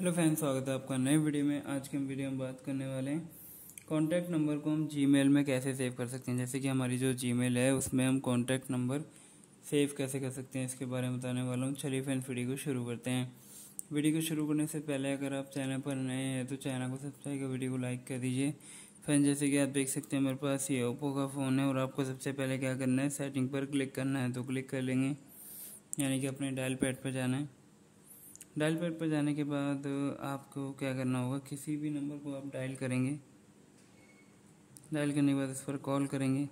Hello friends, स्वागत है आपका नए वीडियो में। आज के वीडियो में बात करने वाले हैं कॉन्टैक्ट नंबर को हम जीमेल में कैसे सेव कर सकते हैं। जैसे कि हमारी जो जीमेल है उसमें हम कॉन्टैक्ट नंबर सेव कैसे कर सकते हैं, इसके बारे में बताने वाला हूं। चलिए फ्रेंड्स, वीडियो को शुरू करते हैं। वीडियो को शुरू करने से पहले अगर आप चैनल पर नए हैं तो चैनल को सब्सक्राइब कर वीडियो को लाइक कर दीजिए। फ्रेंड्स, जैसे कि आप देख सकते हैं मेरे पास ये ओप्पो का फ़ोन है और आपको सबसे पहले क्या करना है, सेटिंग पर क्लिक करना है। तो क्लिक कर लेंगे यानी कि अपने डायल पैड पर जाना है। डायल पैड पर जाने के बाद आपको क्या करना होगा, किसी भी नंबर को आप डायल करेंगे। डायल करने के बाद इस पर कॉल करेंगे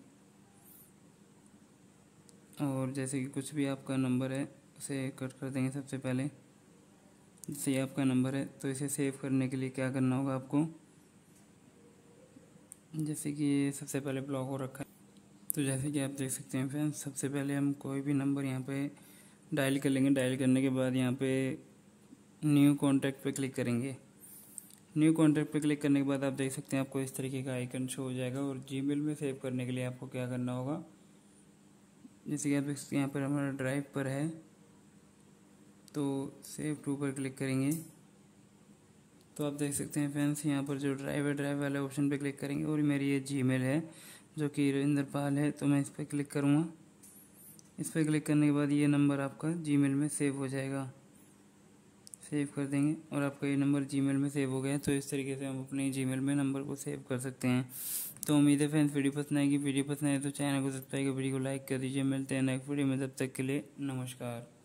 और जैसे कि कुछ भी आपका नंबर है उसे कट कर देंगे। सबसे पहले जैसे ये आपका नंबर है तो इसे सेव करने के लिए क्या करना होगा आपको, जैसे कि ये सबसे पहले ब्लॉक हो रखा है। तो जैसे कि आप देख सकते हैं फ्रेंड्स, सबसे पहले हम कोई भी नंबर यहाँ पे डायल कर लेंगे। डायल करने के बाद यहाँ पे न्यू कॉन्टैक्ट पे क्लिक करेंगे। न्यू कॉन्टैक्ट पे क्लिक करने के बाद आप देख सकते हैं आपको इस तरीके का आइकन शो हो जाएगा। और जीमेल में सेव करने के लिए आपको क्या करना होगा, जैसे कि आप देख सकते हैं यहाँ पर हमारा ड्राइव पर है तो सेव टू पर क्लिक करेंगे। तो आप देख सकते हैं फ्रेंड्स, यहाँ पर जो ड्राइव वाले ऑप्शन पर क्लिक करेंगे और मेरी ये जीमेल है जो कि रविंद्र पाल है, तो मैं इस पर क्लिक करूँगा। इस पर क्लिक करने के बाद ये नंबर आपका जीमेल में सेव हो जाएगा। सेव कर देंगे और आपका ये नंबर जीमेल में सेव हो गया है। तो इस तरीके से हम अपने जीमेल में नंबर को सेव कर सकते हैं। तो उम्मीद है फ्रेंड्स वीडियो पसंद आएगी। वीडियो पसंद आए तो चैनल को सब्सक्राइब कर वीडियो को लाइक कर दीजिए। मिलते हैं नेक्स्ट वीडियो में, तब तक के लिए नमस्कार।